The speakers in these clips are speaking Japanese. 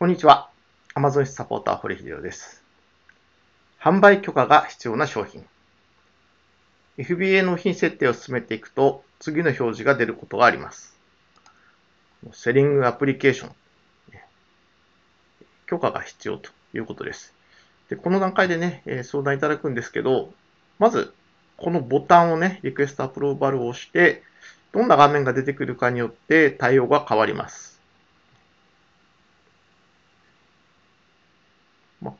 こんにちは。Amazon サポーター、堀秀夫です。販売許可が必要な商品。FBA 納品設定を進めていくと、次の表示が出ることがあります。セリングアプリケーション。許可が必要ということです。で、この段階でね、相談いただくんですけど、まず、このボタンをね、リクエストアプローバルを押して、どんな画面が出てくるかによって対応が変わります。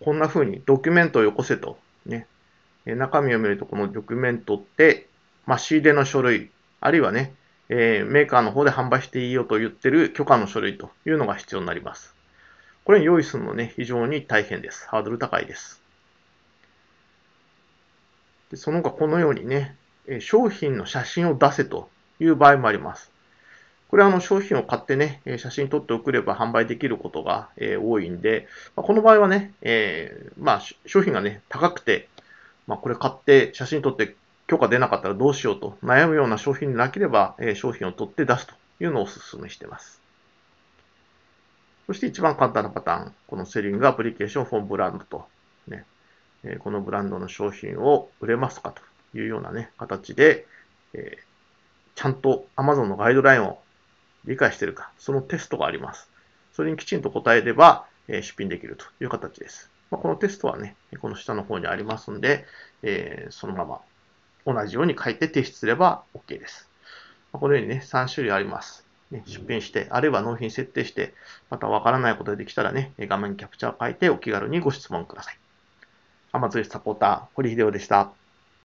こんな風にドキュメントをよこせと、ね。中身を見ると、このドキュメントって、仕入れの書類、あるいはね、メーカーの方で販売していいよと言ってる許可の書類というのが必要になります。これ用意するのね、非常に大変です。ハードル高いです。でその他、このようにね、商品の写真を出せという場合もあります。これは商品を買ってね、写真撮って送れば販売できることが多いんで、この場合はね、商品がね、高くて、これ買って写真撮って許可出なかったらどうしようと悩むような商品でなければ、商品を撮って出すというのをお勧めしています。そして一番簡単なパターン、このセリングアプリケーションフォンブランドと、ね、このブランドの商品を売れますかというようなね、形で、ちゃんと Amazon のガイドラインを理解しているか、そのテストがあります。それにきちんと答えれば、出品できるという形です。このテストはね、この下の方にありますので、そのまま同じように書いて提出すれば OK です。このようにね、3種類あります。出品して、あるいは納品設定して、またわからないことができたらね、画面キャプチャーを書いてお気軽にご質問ください。Amazon サポーター、堀秀夫でした。